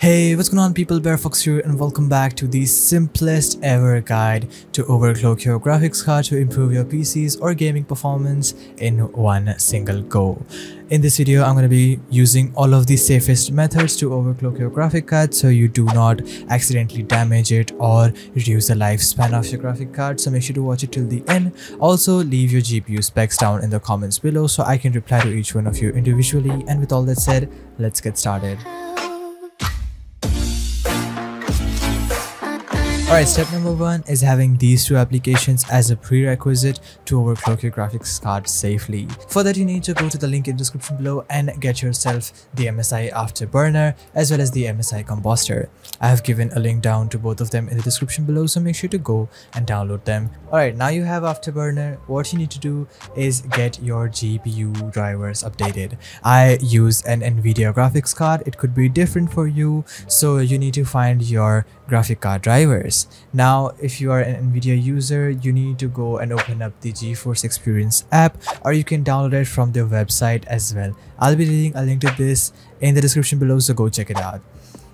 Hey, what's going on people, BareFox here and welcome back to the simplest ever guide to overclock your graphics card to improve your PC's or gaming performance in one single go. In this video, I'm going to be using all of the safest methods to overclock your graphic card so you do not accidentally damage it or reduce the lifespan of your graphic card. So make sure to watch it till the end. Also, leave your GPU specs down in the comments below so I can reply to each one of you individually. And with all that said, let's get started. Alright, step number one is having these two applications as a prerequisite to overclock your graphics card safely. For that, you need to go to the link in the description below and get yourself the MSI Afterburner as well as the MSI Kombustor. I have given a link down to both of them in the description below, so make sure to go and download them. Alright, now you have Afterburner. What you need to do is get your GPU drivers updated. I use an Nvidia graphics card. It could be different for you, so you need to find your graphic card drivers. Now, if you are an Nvidia user, you need to go and open up the GeForce Experience app, or you can download it from their website as well. I'll be leaving a link to this in the description below, so go check it out.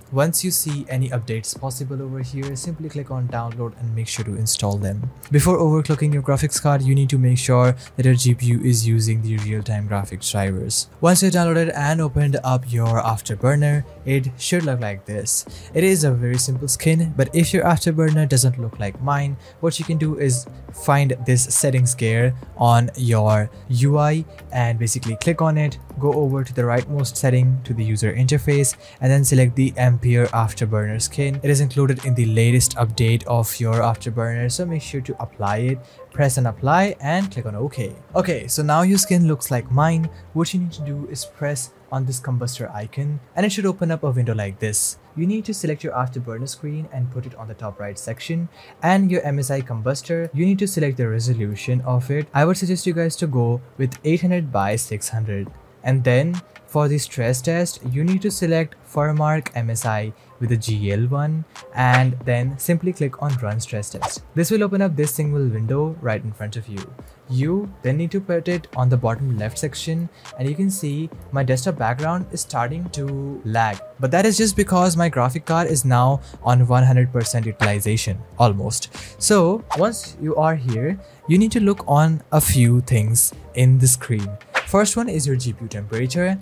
Once you see any updates possible over here, simply click on download and make sure to install them. Before overclocking your graphics card, you need to make sure that your GPU is using the real-time graphics drivers. Once you downloaded and opened up your Afterburner, it should look like this. It is a very simple skin, but if your Afterburner doesn't look like mine, what you can do is find this settings gear on your UI and basically click on it, go over to the rightmost setting to the user interface, and then select the Ampere Afterburner skin. It is included in the latest update of your Afterburner, so make sure to apply it. Press and apply and click on OK. Okay, so now your skin looks like mine. What you need to do is press on this combustor icon and it should open up a window like this. You need to select your Afterburner screen and put it on the top right section, and your MSI combustor, you need to select the resolution of it. I would suggest you guys to go with 800 by 600, and then for the stress test, you need to select Furmark MSI with a GL1 and then simply click on Run Stress Test. This will open up this single window right in front of you. You then need to put it on the bottom left section, and you can see my desktop background is starting to lag. But that is just because my graphic card is now on 100% utilization almost. So once you are here, you need to look on a few things in the screen. First one is your GPU temperature,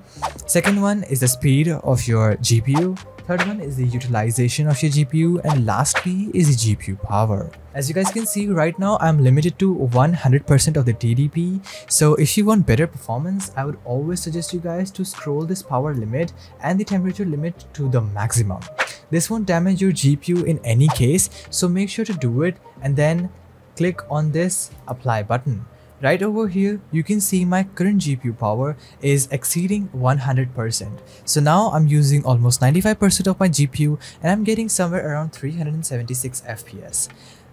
second one is the speed of your GPU, third one is the utilization of your GPU, and lastly is the GPU power. As you guys can see right now, I'm limited to 100% of the TDP. So if you want better performance, I would always suggest you guys to scroll this power limit and the temperature limit to the maximum. This won't damage your GPU in any case, so make sure to do it and then click on this apply button. Right over here, you can see my current GPU power is exceeding 100%. So now I'm using almost 95% of my GPU and I'm getting somewhere around 376 FPS.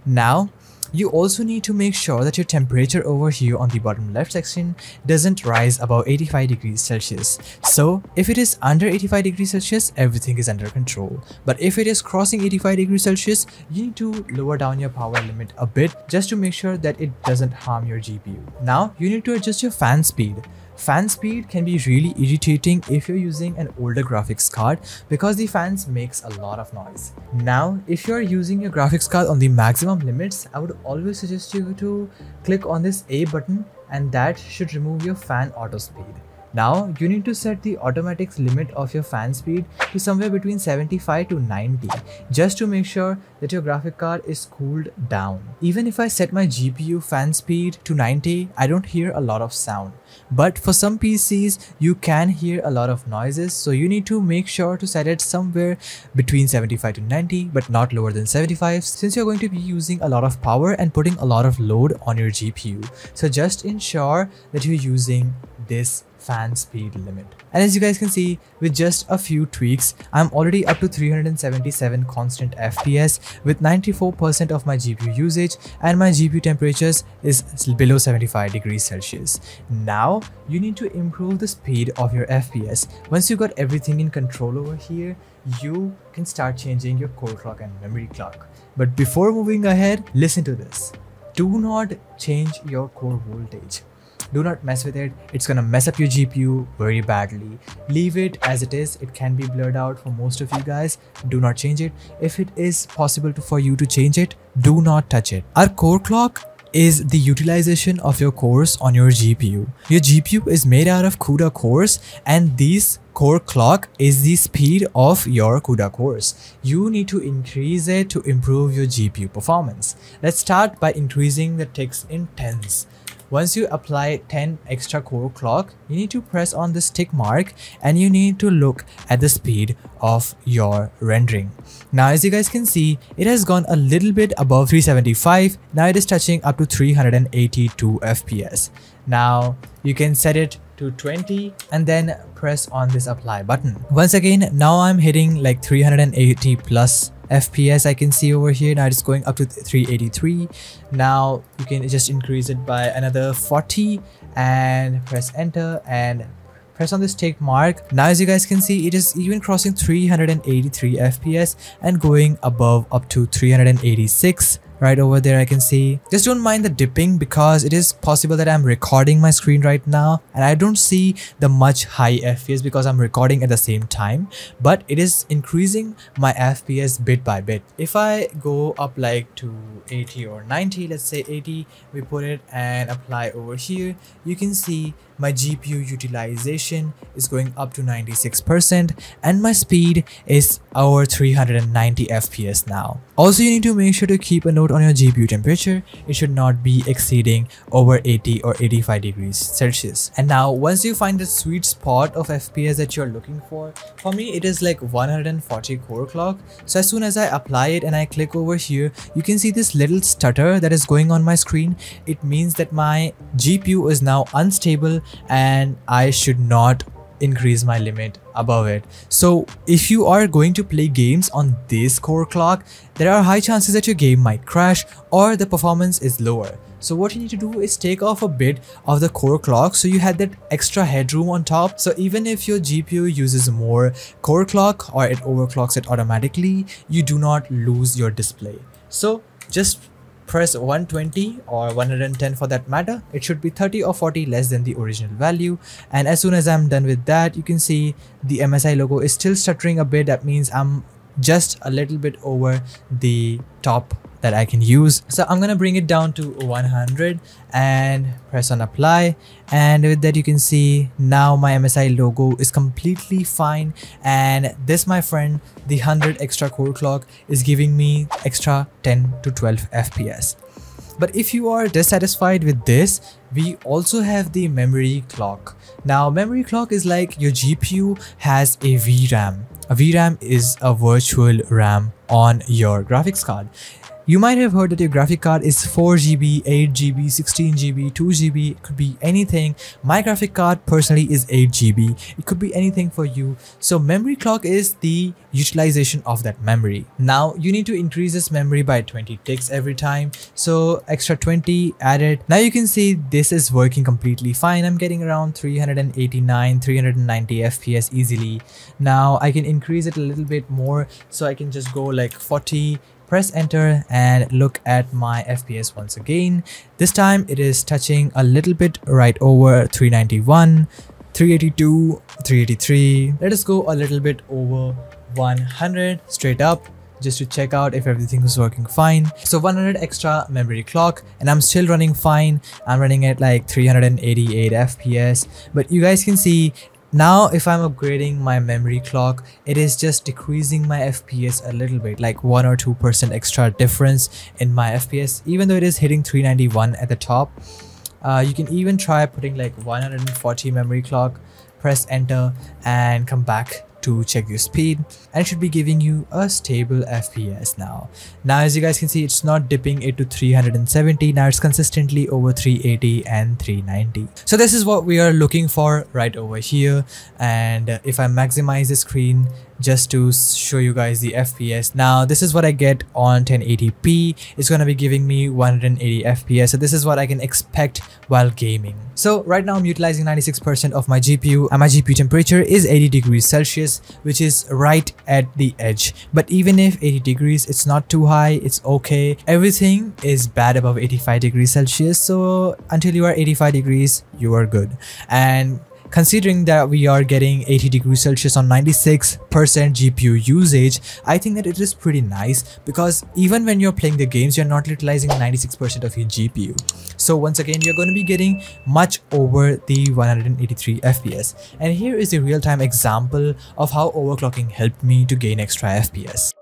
Now, you also need to make sure that your temperature over here on the bottom left section doesn't rise above 85 degrees Celsius. So if it is under 85 degrees Celsius, everything is under control. But if it is crossing 85 degrees Celsius, you need to lower down your power limit a bit just to make sure that it doesn't harm your GPU. Now you need to adjust your fan speed. Fan speed can be really irritating if you're using an older graphics card because the fans makes a lot of noise. Now, if you're using your graphics card on the maximum limits, I would always suggest you to click on this A button, and that should remove your fan auto speed. Now, you need to set the automatic limit of your fan speed to somewhere between 75 to 90 just to make sure that your graphic card is cooled down. Even if I set my GPU fan speed to 90, I don't hear a lot of sound. But for some PCs, you can hear a lot of noises, so you need to make sure to set it somewhere between 75 to 90 but not lower than 75, since you're going to be using a lot of power and putting a lot of load on your GPU. So just ensure that you're using this fan speed limit. And as you guys can see, with just a few tweaks, I'm already up to 377 constant FPS with 94% of my GPU usage, and my GPU temperatures is below 75 degrees Celsius. Now you need to improve the speed of your FPS. Once you got everything in control over here, you can start changing your core clock and memory clock. But before moving ahead, listen to this. Do not change your core voltage. Do not mess with it. It's gonna mess up your GPU very badly. Leave it as it is. It can be blurred out for most of you guys. Do not change it. If it is possible for you to change it, do not touch it. Our core clock is the utilization of your cores on your GPU. Your GPU is made out of CUDA cores, and these core clock is the speed of your CUDA cores. You need to increase it to improve your GPU performance. Let's start by increasing the ticks in tens. Once you apply 10 extra core clock, you need to press on this tick mark and you need to look at the speed of your rendering. Now as you guys can see, it has gone a little bit above 375. Now it is touching up to 382 FPS. Now you can set it to 20 and then press on this apply button. Once again, now I'm hitting like 380 plus FPS I can see over here. Now it's going up to 383. Now you can just increase it by another 40 and press enter and press on this tick mark. Now as you guys can see, it is even crossing 383 FPS and going above up to 386. Right over there I can see. Just don't mind the dipping because it is possible that I'm recording my screen right now and I don't see the much high FPS because I'm recording at the same time, but it is increasing my FPS bit by bit. If I go up like to 80 or 90, let's say 80, we put it and apply over here, you can see my GPU utilization is going up to 96% and my speed is over 390 FPS now. Also, you need to make sure to keep a note on your GPU temperature. It should not be exceeding over 80 or 85 degrees Celsius. And now once you find the sweet spot of FPS that you're looking for me it is like 140 core clock. So as soon as I apply it and I click over here, you can see this little stutter that is going on my screen. It means that my GPU is now unstable and I should not increase my limit above it. So if you are going to play games on this core clock, there are high chances that your game might crash or the performance is lower. So what you need to do is take off a bit of the core clock so you had that extra headroom on top. So even if your GPU uses more core clock or it overclocks it automatically, you do not lose your display. So just press 120 or 110 for that matter. It should be 30 or 40 less than the original value. And as soon as I'm done with that, you can see the MSI logo is still stuttering a bit. That means I'm just a little bit over the top that I can use. So I'm gonna bring it down to 100 and press on apply. And with that, you can see now my MSI logo is completely fine. And this, my friend, the 100 extra core clock is giving me extra 10 to 12 FPS. But if you are dissatisfied with this, we also have the memory clock. Now, memory clock is like your GPU has a VRAM. A VRAM is a virtual RAM on your graphics card. You might have heard that your graphic card is 4GB, 8GB, 16GB, 2GB, it could be anything. My graphic card personally is 8GB, it could be anything for you. So memory clock is the utilization of that memory. Now you need to increase this memory by 20 ticks every time. So extra 20 added. Now you can see this is working completely fine. I'm getting around 389, 390 FPS easily. Now I can increase it a little bit more. So I can just go like 40. Press enter and look at my FPS once again. This time it is touching a little bit right over 391, 382, 383. Let us go a little bit over 100 straight up just to check out if everything is working fine. So 100 extra memory clock and I'm still running fine. I'm running at like 388 FPS, but you guys can see now if I'm upgrading my memory clock, it is just decreasing my FPS a little bit, like 1 or 2% extra difference in my FPS, even though it is hitting 391 at the top. You can even try putting like 140 memory clock, press enter and come back to check your speed, and it should be giving you a stable FPS now. Now as you guys can see, it's not dipping it to 370. Now it's consistently over 380 and 390. So this is what we are looking for right over here. And if I maximize the screen just to show you guys the FPS, now this is what I get on 1080p. It's gonna be giving me 180 FPS. So this is what I can expect while gaming. So right now I'm utilizing 96% of my GPU and my GPU temperature is 80 degrees Celsius. degrees, which is right at the edge. But even if 80 degrees, it's not too high, it's okay. Everything is bad above 85 degrees Celsius. So until you are 85 degrees, you are good. And considering that we are getting 80 degrees Celsius on 96% GPU usage, I think that it is pretty nice, because even when you're playing the games, you're not utilizing 96% of your GPU. So once again, you're going to be getting much over the 183 FPS. And here is a real-time example of how overclocking helped me to gain extra FPS.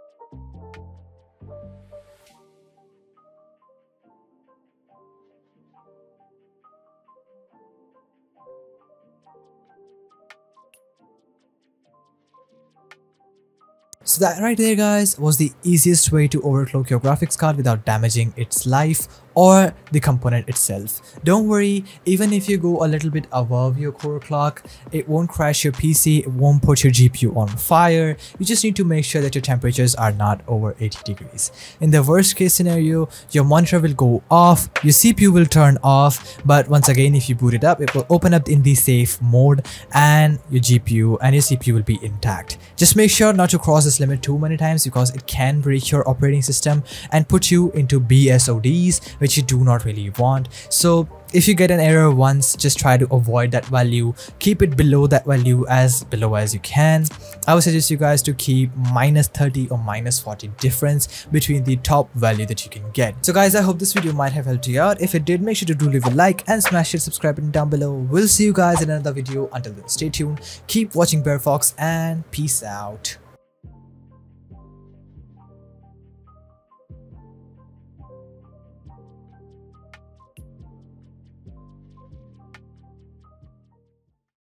So that right there, guys, was the easiest way to overclock your graphics card without damaging its life or the component itself. Don't worry, even if you go a little bit above your core clock, it won't crash your PC, it won't put your GPU on fire. You just need to make sure that your temperatures are not over 80 degrees. In the worst case scenario, your monitor will go off, your CPU will turn off, but once again, if you boot it up, it will open up in the safe mode and your GPU and your CPU will be intact. Just make sure not to cross this limit too many times, because it can break your operating system and put you into BSODs, which you do not really want. So if you get an error once, just try to avoid that value, keep it below that value as below as you can. I would suggest you guys to keep minus 30 or minus 40 difference between the top value that you can get. So guys, I hope this video might have helped you out. If it did, make sure to do leave a like and smash your subscribe button down below. We'll see you guys in another video. Until then, stay tuned, keep watching BareFox, and peace out.